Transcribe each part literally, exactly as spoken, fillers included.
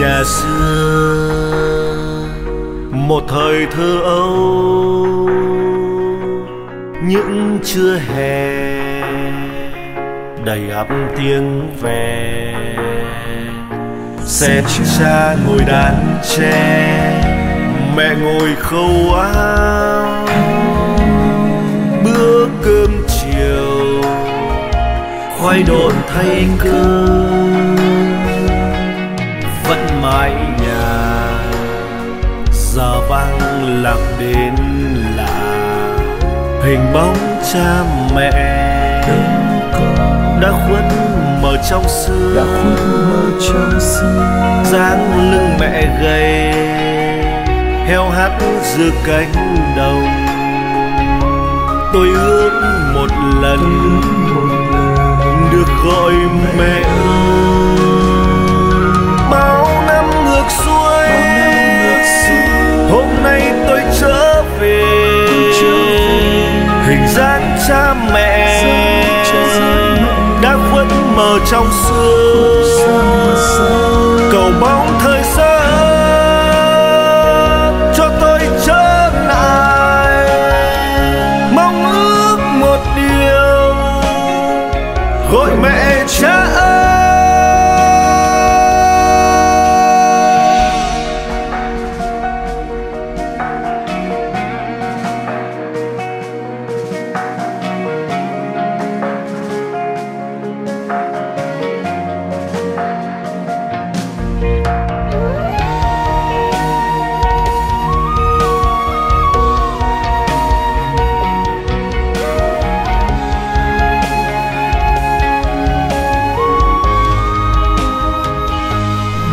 nhà xưa một thời thơ ấu, những trưa hè đầy ắp tiếng ve. Xe cha ngồi đàn tre, mẹ ngồi khâu áo. Bữa cơm chiều khoai độn thay cơm, vẫn mãi nhà giờ vang lạc đến là hình bóng cha mẹ đã khuất mờ trong xưa. Dáng lưng mẹ gầy, heo hắt giữa cánh đồng. Tôi ước một lần được gọi mẹ ơi. Bao năm ngược xuôi, hôm nay tôi trở về. Hình dáng cha mẹ đã khuất mờ trong sương. Cầu bóng thời gian cho tôi trở lại, mong ước một điều gọi mẹ cha ơi.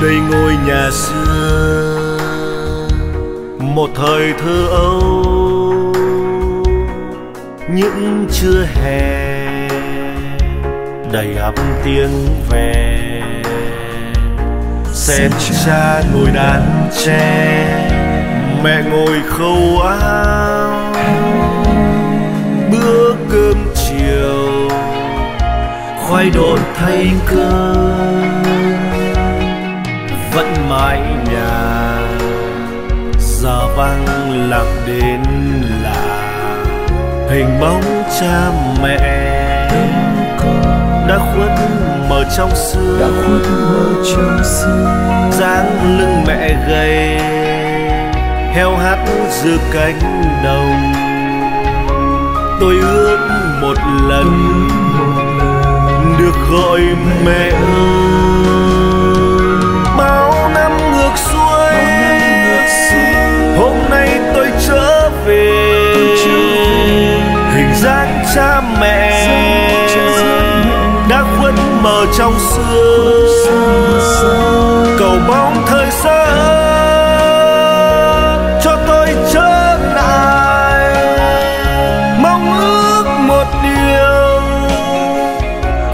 Đây ngôi nhà xưa một thời thơ ấu, những trưa hè đầy ắp tiếng ve. Xem cha ngồi đàn tre, mẹ ngồi khâu áo. Bữa cơm chiều khoai độn thay cơm, vẫn mãi nhà giờ vang lạc đến là hình bóng cha mẹ đã khuất mờ trong sương. Dáng lưng mẹ gầy, heo hắt giữa cánh đồng. Tôi ước một lần được gọi mẹ ơi. Xuôi, hôm nay tôi trở về. Hình dáng cha mẹ đã khuất mờ trong sương. Cầu bóng thời gian cho tôi trở lại, mong ước một điều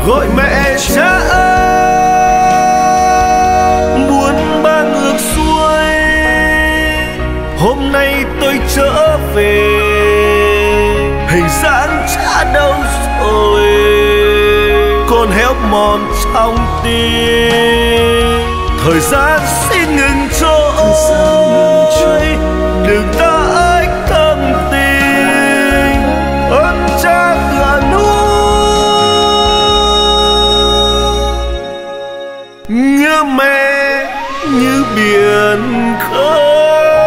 gọi mẹ cha ơi. Hôm nay tôi trở về, hình dáng cha đâu rồi, còn héo mòn trong tim. Thời gian xin ngừng trôi, đừng ta ái thâm tình ơn cha tựa núi, như mẹ như biển khơi.